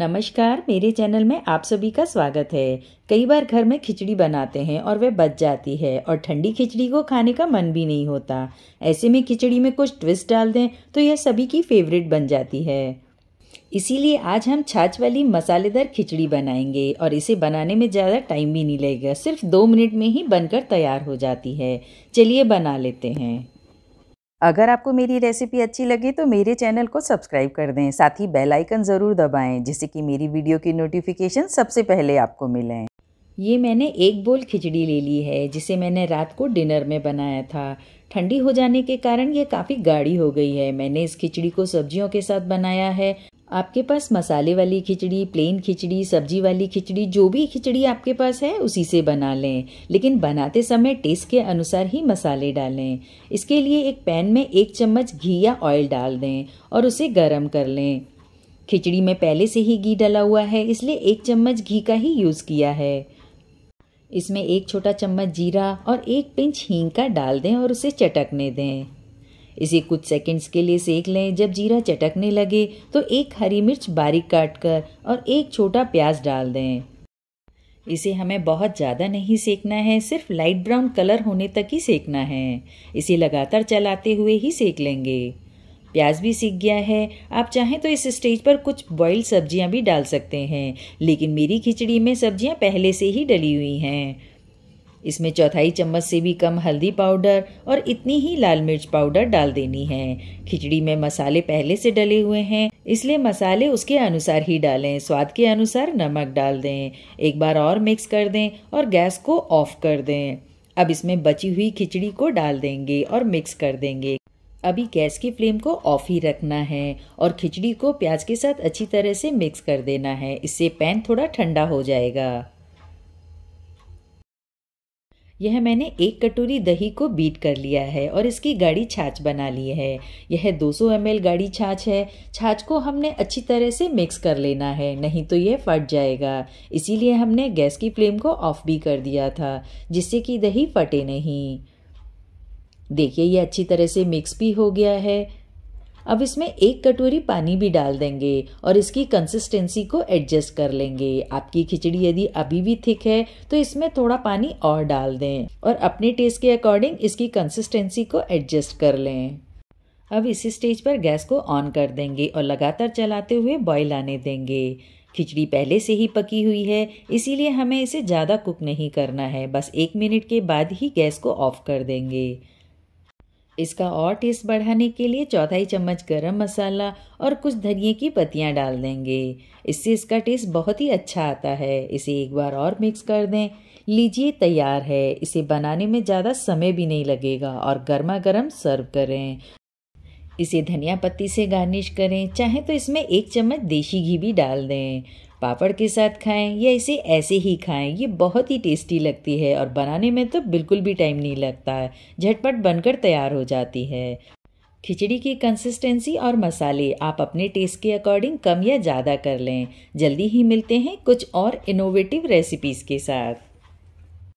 नमस्कार, मेरे चैनल में आप सभी का स्वागत है। कई बार घर में खिचड़ी बनाते हैं और वह बच जाती है और ठंडी खिचड़ी को खाने का मन भी नहीं होता। ऐसे में खिचड़ी में कुछ ट्विस्ट डाल दें तो यह सभी की फेवरेट बन जाती है। इसीलिए आज हम छाछ वाली मसालेदार खिचड़ी बनाएंगे और इसे बनाने में ज़्यादा टाइम भी नहीं लगेगा, सिर्फ 2 मिनट में ही बनकर तैयार हो जाती है। चलिए बना लेते हैं। अगर आपको मेरी रेसिपी अच्छी लगे तो मेरे चैनल को सब्सक्राइब कर दें, साथ ही बेल आइकन ज़रूर दबाएं जिससे कि मेरी वीडियो की नोटिफिकेशन सबसे पहले आपको मिलें। ये मैंने 1 बोल खिचड़ी ले ली है जिसे मैंने रात को डिनर में बनाया था। ठंडी हो जाने के कारण ये काफ़ी गाढ़ी हो गई है। मैंने इस खिचड़ी को सब्जियों के साथ बनाया है। आपके पास मसाले वाली खिचड़ी, प्लेन खिचड़ी, सब्जी वाली खिचड़ी, जो भी खिचड़ी आपके पास है उसी से बना लें, लेकिन बनाते समय टेस्ट के अनुसार ही मसाले डालें। इसके लिए एक पैन में 1 चम्मच घी या ऑयल डाल दें और उसे गर्म कर लें। खिचड़ी में पहले से ही घी डाला हुआ है इसलिए 1 चम्मच घी का ही यूज़ किया है। इसमें 1 छोटा चम्मच जीरा और 1 पिंच हींग का डाल दें और उसे चटकने दें। इसे कुछ सेकंड्स के लिए सेक लें। जब जीरा चटकने लगे तो 1 हरी मिर्च बारीक काट कर और 1 छोटा प्याज डाल दें। इसे हमें बहुत ज़्यादा नहीं सेकना है, सिर्फ लाइट ब्राउन कलर होने तक ही सेकना है। इसे लगातार चलाते हुए ही सेक लेंगे। प्याज भी सीख गया है। आप चाहें तो इस स्टेज पर कुछ बॉइल्ड सब्जियां भी डाल सकते हैं, लेकिन मेरी खिचड़ी में सब्जियां पहले से ही डली हुई हैं। इसमें 1/4 चम्मच से भी कम हल्दी पाउडर और इतनी ही लाल मिर्च पाउडर डाल देनी है। खिचड़ी में मसाले पहले से डले हुए हैं इसलिए मसाले उसके अनुसार ही डालें। स्वाद के अनुसार नमक डाल दें। एक बार और मिक्स कर दें और गैस को ऑफ कर दें। अब इसमें बची हुई खिचड़ी को डाल देंगे और मिक्स कर देंगे। अभी गैस की फ्लेम को ऑफ ही रखना है और खिचड़ी को प्याज के साथ अच्छी तरह से मिक्स कर देना है। इससे पैन थोड़ा ठंडा हो जाएगा। यह मैंने 1 कटोरी दही को बीट कर लिया है और इसकी गाढ़ी छाछ बना ली है। यह 200 ml गाढ़ी छाछ है। छाछ को हमने अच्छी तरह से मिक्स कर लेना है, नहीं तो यह फट जाएगा। इसीलिए हमने गैस की फ्लेम को ऑफ भी कर दिया था जिससे कि दही फटे नहीं। देखिए यह अच्छी तरह से मिक्स भी हो गया है। अब इसमें 1 कटोरी पानी भी डाल देंगे और इसकी कंसिस्टेंसी को एडजस्ट कर लेंगे। आपकी खिचड़ी यदि अभी भी थिक है तो इसमें थोड़ा पानी और डाल दें और अपने टेस्ट के अकॉर्डिंग इसकी कंसिस्टेंसी को एडजस्ट कर लें। अब इस स्टेज पर गैस को ऑन कर देंगे और लगातार चलाते हुए बॉईल आने देंगे। खिचड़ी पहले से ही पकी हुई है इसीलिए हमें इसे ज़्यादा कुक नहीं करना है। बस 1 मिनट के बाद ही गैस को ऑफ कर देंगे। इसका और टेस्ट बढ़ाने के लिए 4/4 चम्मच गरम मसाला और कुछ धनिए की पत्तियां डाल देंगे। इससे इसका टेस्ट बहुत ही अच्छा आता है। इसे एक बार और मिक्स कर दें। लीजिए तैयार है। इसे बनाने में ज़्यादा समय भी नहीं लगेगा और गर्मा गर्म सर्व करें। इसे धनिया पत्ती से गार्निश करें। चाहे तो इसमें 1 चम्मच देसी घी भी डाल दें। पापड़ के साथ खाएं या इसे ऐसे ही खाएं। ये बहुत ही टेस्टी लगती है और बनाने में तो बिल्कुल भी टाइम नहीं लगता है, झटपट बनकर तैयार हो जाती है। खिचड़ी की कंसिस्टेंसी और मसाले आप अपने टेस्ट के अकॉर्डिंग कम या ज़्यादा कर लें। जल्दी ही मिलते हैं कुछ और इनोवेटिव रेसिपीज़ के साथ।